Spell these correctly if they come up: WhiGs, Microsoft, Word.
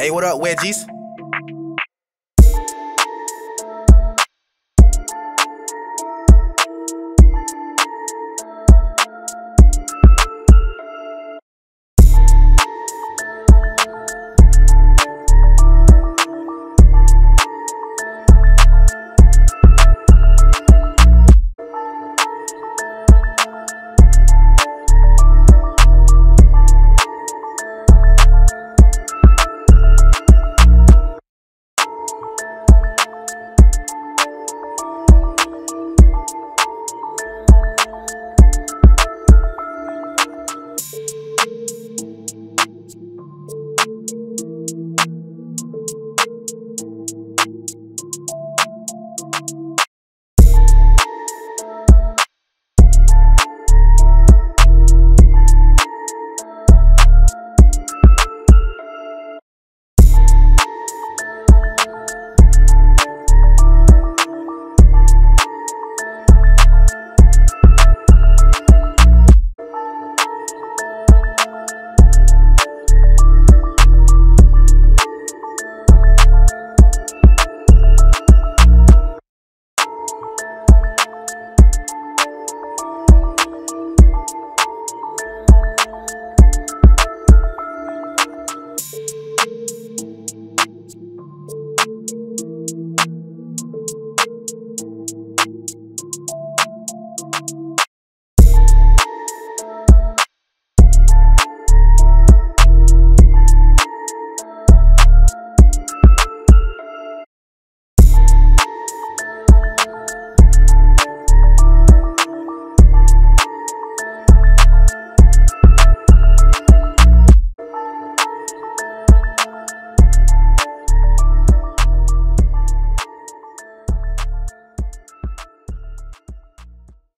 Hey, what up, WhiGs?